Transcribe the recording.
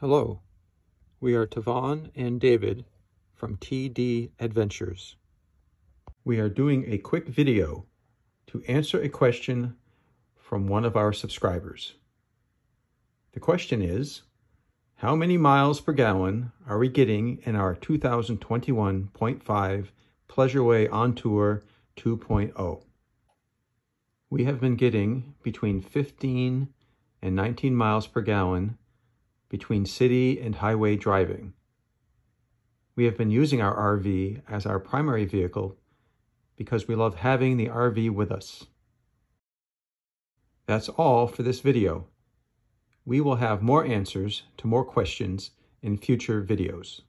Hello, we are Tavon and David from TD Adventures. We are doing a quick video to answer a question from one of our subscribers. The question is, how many miles per gallon are we getting in our 2021.5 Pleasure-Way OnTour 2.0? We have been getting between 15 and 19 miles per gallon between city and highway driving. We have been using our RV as our primary vehicle because we love having the RV with us. That's all for this video. We will have more answers to more questions in future videos.